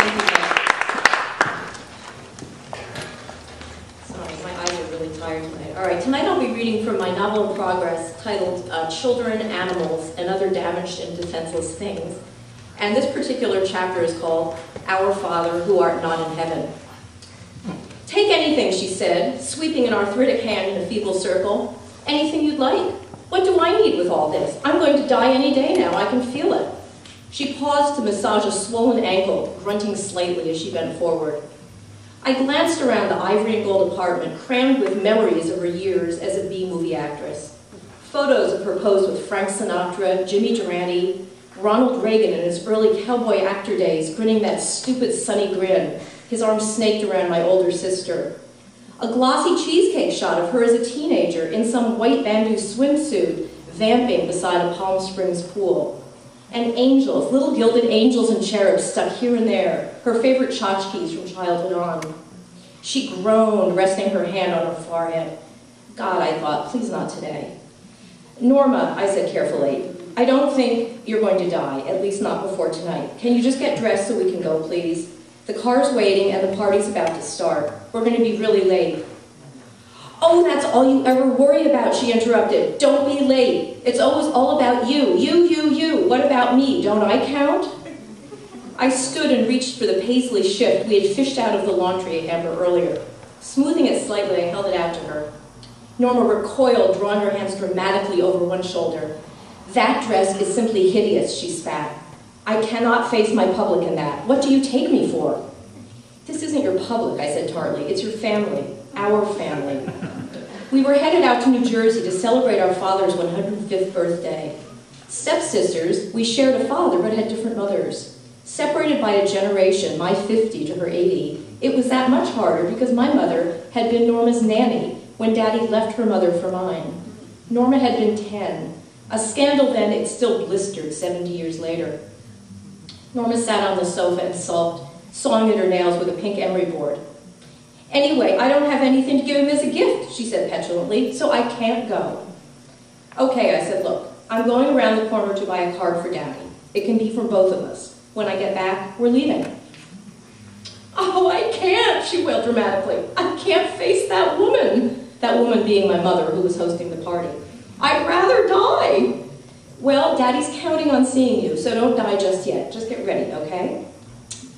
Thank you, guys. Sorry, my eyes are really tired tonight. All right, tonight I'll be reading from my novel in progress titled Children, Animals, and Other Damaged and Defenseless Things. And this particular chapter is called Our Father Who Art Not in Heaven. Take anything, she said, sweeping an arthritic hand in a feeble circle. Anything you'd like. What do I need with all this? I'm going to die any day now. I can feel it. She paused to massage a swollen ankle, grunting slightly as she bent forward. I glanced around the ivory and gold apartment, crammed with memories of her years as a B-movie actress. Photos of her pose with Frank Sinatra, Jimmy Durante, Ronald Reagan in his early cowboy actor days, grinning that stupid sunny grin, his arm snaked around my older sister. A glossy cheesecake shot of her as a teenager in some white bamboo swimsuit, vamping beside a Palm Springs pool. And angels, little gilded angels and cherubs stuck here and there, her favorite tchotchkes from childhood on. She groaned, resting her hand on her forehead. God, I thought, please not today. Norma, I said carefully, I don't think you're going to die, at least not before tonight. Can you just get dressed so we can go, please? The car's waiting and the party's about to start. We're going to be really late. Oh, that's all you ever worry about, she interrupted. Don't be late. It's always all about you. You. What about me? Don't I count? I stood and reached for the Paisley shift we had fished out of the laundry hamper earlier. Smoothing it slightly, I held it out to her. Norma recoiled, drawing her hands dramatically over one shoulder. That dress is simply hideous, she spat. I cannot face my public in that. What do you take me for? This isn't your public, I said tartly. It's your family. Our family. We were headed out to New Jersey to celebrate our father's 105th birthday. Stepsisters, we shared a father but had different mothers. Separated by a generation, my 50 to her 80, it was that much harder because my mother had been Norma's nanny when Daddy left her mother for mine. Norma had been 10. A scandal then, it still blistered 70 years later. Norma sat on the sofa and sulked, sawing at her nails with a pink emery board. Anyway, I don't have anything to give him as a gift, she said petulantly, so I can't go. Okay, I said, look, I'm going around the corner to buy a card for Daddy. It can be from both of us. When I get back, we're leaving. Oh, I can't, she wailed dramatically. I can't face that woman. That woman being my mother, who was hosting the party. I'd rather die. Well, Daddy's counting on seeing you, so don't die just yet. Just get ready, okay?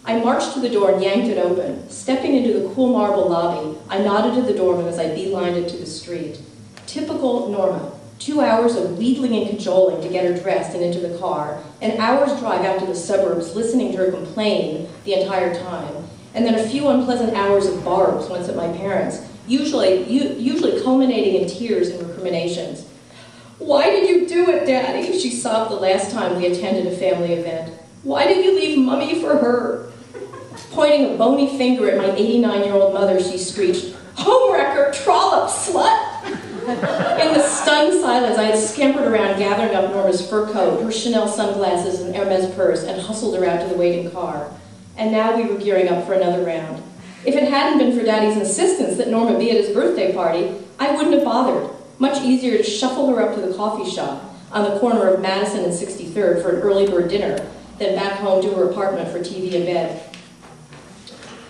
I marched to the door and yanked it open. Stepping into the cool marble lobby, I nodded to the doorman as I beelined into the street. Typical Norma. 2 hours of wheedling and cajoling to get her dressed and into the car, an hour's drive out to the suburbs listening to her complain the entire time, and then a few unpleasant hours of barbs once at my parents, usually culminating in tears and recriminations. Why did you do it, Daddy? She sobbed the last time we attended a family event. Why did you leave Mummy for her? Pointing a bony finger at my 89-year-old mother, she screeched, Homewrecker, trollop, slut! In the stunned silence, I had scampered around gathering up Norma's fur coat, her Chanel sunglasses, and Hermes purse, and hustled her out to the waiting car. And now we were gearing up for another round. If it hadn't been for Daddy's insistence that Norma be at his birthday party, I wouldn't have bothered. Much easier to shuffle her up to the coffee shop on the corner of Madison and 63rd for an early bird dinner than back home to her apartment for TV and bed.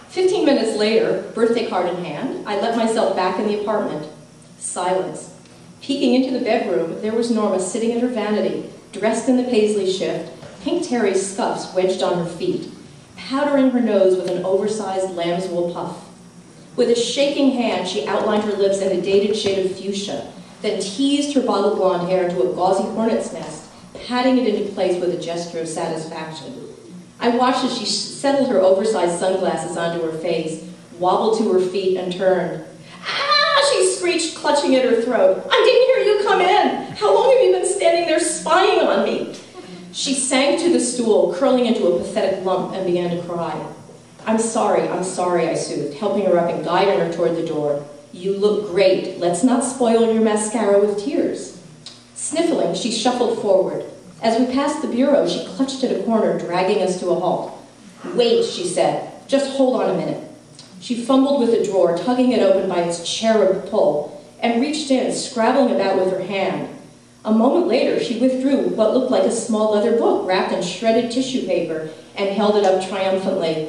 15 minutes later, birthday card in hand, I let myself back in the apartment. Silence. Peeking into the bedroom, there was Norma sitting at her vanity, dressed in the Paisley shift, pink terry scuffs wedged on her feet, powdering her nose with an oversized lamb's wool puff. With a shaking hand, she outlined her lips in a dated shade of fuchsia, then teased her bottle blonde hair into a gauzy hornet's nest, patting it into place with a gesture of satisfaction. I watched as she settled her oversized sunglasses onto her face, wobbled to her feet, and turned. Ah, she screeched, clutching at her throat. I didn't hear you come in. How long have you been standing there spying on me? She sank to the stool, curling into a pathetic lump, and began to cry. I'm sorry, I soothed, helping her up and guiding her toward the door. You look great. Let's not spoil your mascara with tears. Sniffling, she shuffled forward. As we passed the bureau, she clutched at a corner, dragging us to a halt. Wait, she said. Just hold on a minute. She fumbled with a drawer, tugging it open by its cherub pull, and reached in, scrabbling about with her hand. A moment later, she withdrew what looked like a small leather book wrapped in shredded tissue paper and held it up triumphantly.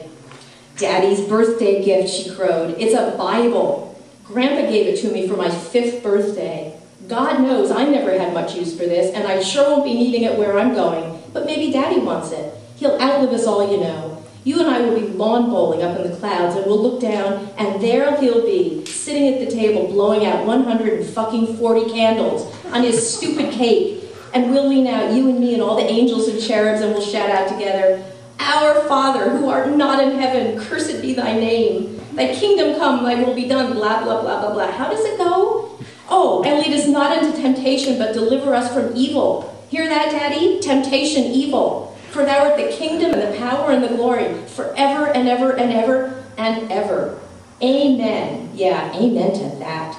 "Daddy's birthday gift," she crowed. "It's a Bible. Grandpa gave it to me for my 5th birthday. God knows I never had much use for this, and I sure won't be needing it where I'm going, but maybe Daddy wants it. He'll outlive us all, you know. You and I will be lawn bowling up in the clouds, and we'll look down, and there he'll be, sitting at the table blowing out 140 candles on his stupid cake, and we'll lean out, you and me and all the angels and cherubs, and we'll shout out together, 'Our Father, who art not in heaven, cursed be thy name. Thy kingdom come, thy will be done,' blah, blah, blah, blah, blah." How does it go? "Oh, and lead us not into temptation, but deliver us from evil. Hear that, Daddy? Temptation, evil. For thou art the kingdom and the power and the glory forever and ever and ever and ever. Amen." Yeah, amen to that.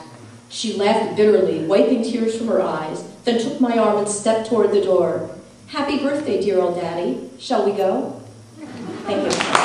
She laughed bitterly, wiping tears from her eyes, then took my arm and stepped toward the door. "Happy birthday, dear old Daddy. Shall we go?" Thank you.